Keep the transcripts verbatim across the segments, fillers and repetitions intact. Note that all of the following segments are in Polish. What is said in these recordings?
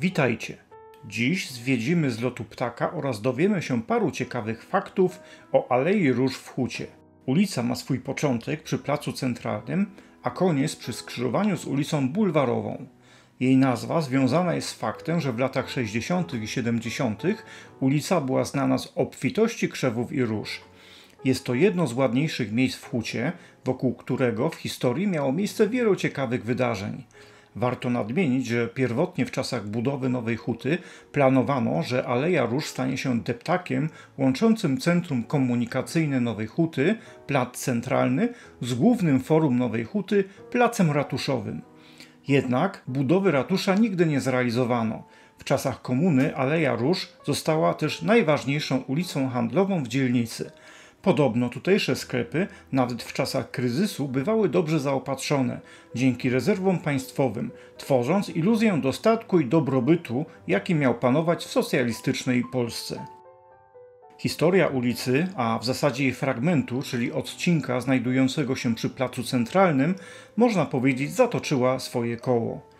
Witajcie! Dziś zwiedzimy z lotu ptaka oraz dowiemy się paru ciekawych faktów o Alei Róż w Hucie. Ulica ma swój początek przy placu centralnym, a koniec przy skrzyżowaniu z ulicą Bulwarową. Jej nazwa związana jest z faktem, że w latach sześćdziesiątych i siedemdziesiątych ulica była znana z obfitości krzewów i róż. Jest to jedno z ładniejszych miejsc w Hucie, wokół którego w historii miało miejsce wielu ciekawych wydarzeń. Warto nadmienić, że pierwotnie w czasach budowy Nowej Huty planowano, że Aleja Róż stanie się deptakiem łączącym Centrum Komunikacyjne Nowej Huty, Plac Centralny, z Głównym Forum Nowej Huty, Placem Ratuszowym. Jednak budowy ratusza nigdy nie zrealizowano. W czasach komuny Aleja Róż została też najważniejszą ulicą handlową w dzielnicy. Podobno tutejsze sklepy, nawet w czasach kryzysu, bywały dobrze zaopatrzone, dzięki rezerwom państwowym, tworząc iluzję dostatku i dobrobytu, jaki miał panować w socjalistycznej Polsce. Historia ulicy, a w zasadzie jej fragmentu, czyli odcinka znajdującego się przy placu centralnym, można powiedzieć, zatoczyła swoje koło.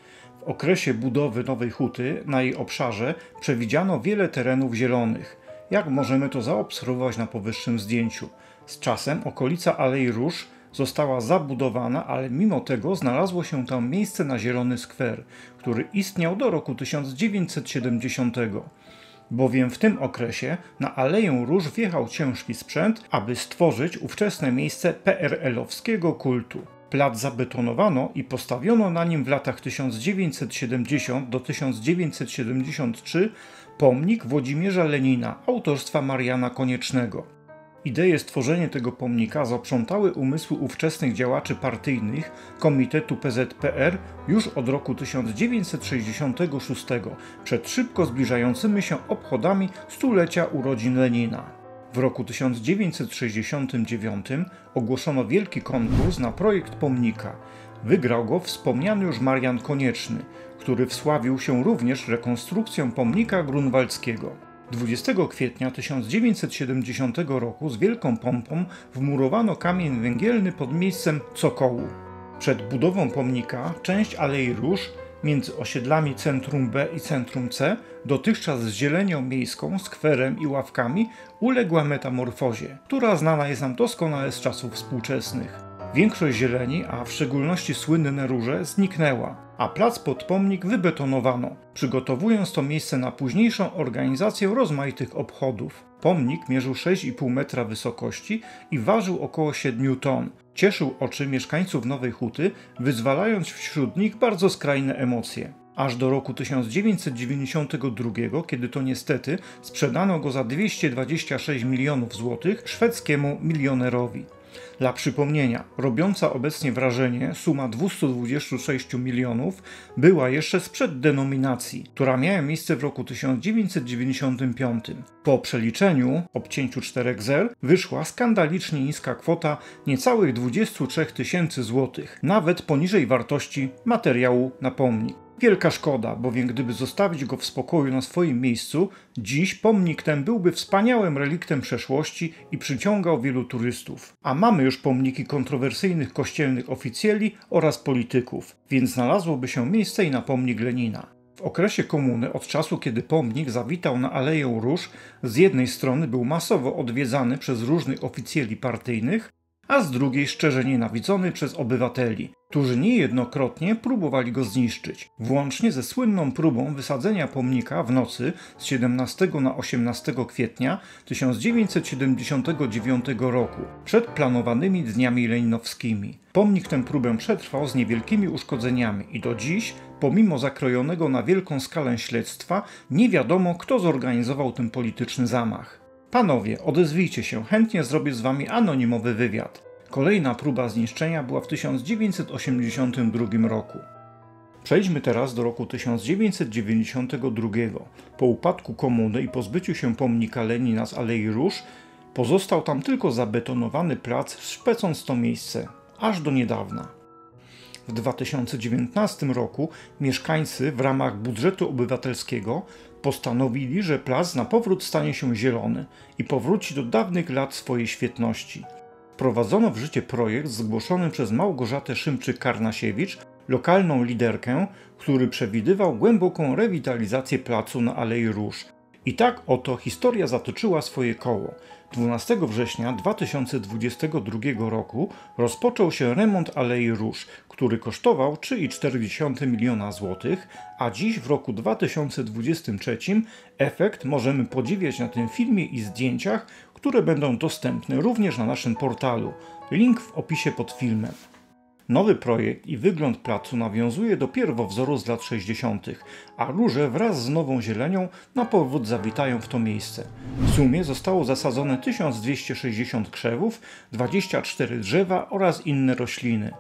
W okresie budowy Nowej Huty na jej obszarze przewidziano wiele terenów zielonych, jak możemy to zaobserwować na powyższym zdjęciu. Z czasem okolica Alei Róż została zabudowana, ale mimo tego znalazło się tam miejsce na Zielony Skwer, który istniał do roku tysiąc dziewięćset siedemdziesiątego. Bowiem w tym okresie na Aleję Róż wjechał ciężki sprzęt, aby stworzyć ówczesne miejsce P R L-owskiego kultu. Plac zabetonowano i postawiono na nim w latach tysiąc dziewięćset siedemdziesiątego do tysiąc dziewięćset siedemdziesiątego trzeciego pomnik Włodzimierza Lenina autorstwa Mariana Koniecznego. Ideje stworzenia tego pomnika zaprzątały umysły ówczesnych działaczy partyjnych Komitetu P Z P R już od roku tysiąc dziewięćset sześćdziesiątego szóstego, przed szybko zbliżającymi się obchodami stulecia urodzin Lenina. W roku tysiąc dziewięćset sześćdziesiątym dziewiątym ogłoszono wielki konkurs na projekt pomnika. Wygrał go wspomniany już Marian Konieczny, który wsławił się również rekonstrukcją pomnika grunwaldzkiego. dwudziestego kwietnia tysiąc dziewięćset siedemdziesiątego roku z wielką pompą wmurowano kamień węgielny pod miejscem Cokołu. Przed budową pomnika część Alei Róż między osiedlami Centrum B i Centrum C, dotychczas z zielenią miejską, skwerem i ławkami, uległa metamorfozie, która znana jest nam doskonale z czasów współczesnych. Większość zieleni, a w szczególności słynne róże, zniknęła, a plac pod pomnik wybetonowano, przygotowując to miejsce na późniejszą organizację rozmaitych obchodów. Pomnik mierzył sześć i pół metra wysokości i ważył około siedmiu ton. Cieszył oczy mieszkańców Nowej Huty, wyzwalając wśród nich bardzo skrajne emocje. Aż do roku tysiąc dziewięćset dziewięćdziesiątego drugiego, kiedy to niestety sprzedano go za dwieście dwadzieścia sześć milionów złotych szwedzkiemu milionerowi. Dla przypomnienia, robiąca obecnie wrażenie suma dwieście dwadzieścia sześć milionów była jeszcze sprzed denominacji, która miała miejsce w roku tysiąc dziewięćset dziewięćdziesiątym piątym. Po przeliczeniu, obcięciu czterech zer, wyszła skandalicznie niska kwota niecałych dwudziestu trzech tysięcy złotych, nawet poniżej wartości materiału na pomnik. Wielka szkoda, bowiem gdyby zostawić go w spokoju na swoim miejscu, dziś pomnik ten byłby wspaniałym reliktem przeszłości i przyciągał wielu turystów. A mamy już pomniki kontrowersyjnych kościelnych oficjeli oraz polityków, więc znalazłoby się miejsce i na pomnik Lenina. W okresie komuny, od czasu kiedy pomnik zawitał na Aleję Róż, z jednej strony był masowo odwiedzany przez różnych oficjeli partyjnych, a z drugiej szczerze nienawidzony przez obywateli, którzy niejednokrotnie próbowali go zniszczyć, włącznie ze słynną próbą wysadzenia pomnika w nocy z siedemnastego na osiemnastego kwietnia tysiąc dziewięćset siedemdziesiątego dziewiątego roku, przed planowanymi dniami leninowskimi. Pomnik tę próbę przetrwał z niewielkimi uszkodzeniami i do dziś, pomimo zakrojonego na wielką skalę śledztwa, nie wiadomo, kto zorganizował ten polityczny zamach. Panowie, odezwijcie się, chętnie zrobię z wami anonimowy wywiad. Kolejna próba zniszczenia była w tysiąc dziewięćset osiemdziesiątym drugim roku. Przejdźmy teraz do roku tysiąc dziewięćset dziewięćdziesiątego drugiego. Po upadku komuny i pozbyciu się pomnika Lenina z Alei Róż pozostał tam tylko zabetonowany plac, szpecąc to miejsce, aż do niedawna. W dwa tysiące dziewiętnastym roku mieszkańcy w ramach budżetu obywatelskiego postanowili, że plac na powrót stanie się zielony i powróci do dawnych lat swojej świetności. Wprowadzono w życie projekt zgłoszony przez Małgorzatę Szymczyk-Karnasiewicz lokalną liderkę, który przewidywał głęboką rewitalizację placu na Alei Róż. I tak oto historia zatoczyła swoje koło. dwunastego września dwa tysiące dwudziestego drugiego roku rozpoczął się remont Alei Róż, który kosztował trzy przecinek czterdzieści miliona złotych, a dziś w roku dwa tysiące dwudziestym trzecim efekt możemy podziwiać na tym filmie i zdjęciach, które będą dostępne również na naszym portalu. Link w opisie pod filmem. Nowy projekt i wygląd placu nawiązuje do pierwowzoru z lat sześćdziesiątych, a róże wraz z nową zielenią na powrót zawitają w to miejsce. W sumie zostało zasadzone tysiąc dwieście sześćdziesiąt krzewów, dwadzieścia cztery drzewa oraz inne rośliny.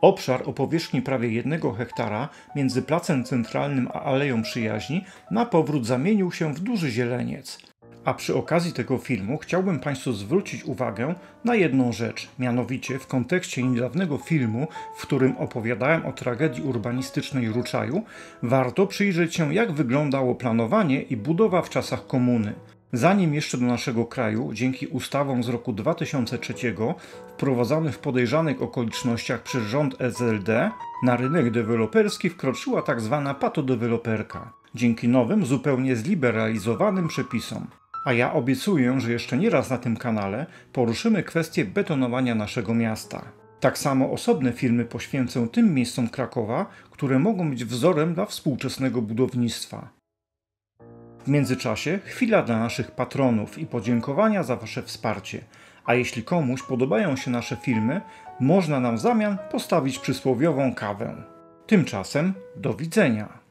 Obszar o powierzchni prawie jednego hektara między Placem Centralnym a Aleją Przyjaźni na powrót zamienił się w duży zieleniec. A przy okazji tego filmu chciałbym Państwu zwrócić uwagę na jedną rzecz, mianowicie w kontekście niedawnego filmu, w którym opowiadałem o tragedii urbanistycznej Ruczaju, warto przyjrzeć się, jak wyglądało planowanie i budowa w czasach komuny. Zanim jeszcze do naszego kraju, dzięki ustawom z roku dwa tysiące trzeciego, wprowadzanych w podejrzanych okolicznościach przez rząd S L D, na rynek deweloperski wkroczyła tzw. patodeweloperka, dzięki nowym, zupełnie zliberalizowanym przepisom. A ja obiecuję, że jeszcze nie raz na tym kanale poruszymy kwestię betonowania naszego miasta. Tak samo osobne filmy poświęcę tym miejscom Krakowa, które mogą być wzorem dla współczesnego budownictwa. W międzyczasie chwila dla naszych patronów i podziękowania za Wasze wsparcie. A jeśli komuś podobają się nasze filmy, można nam w zamian postawić przysłowiową kawę. Tymczasem do widzenia!